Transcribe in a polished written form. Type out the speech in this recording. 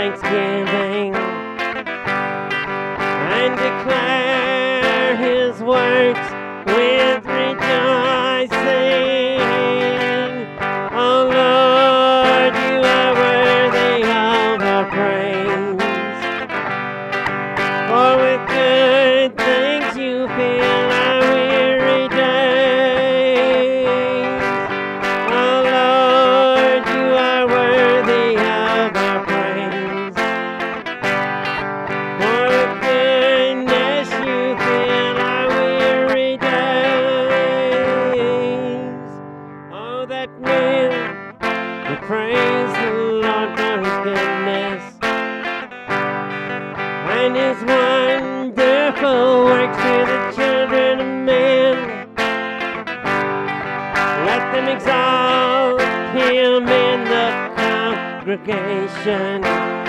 thanksgiving and declare his works with rejoicing. O Lord, you are worthy of our praise, for with good things you fill our weary days. O Lord, you are worthy of our praise, for with goodness you fill our weary days. Oh, that will praise the Lord for his goodness and his wonderful works to the children of men. Let them exalt him in the congregation.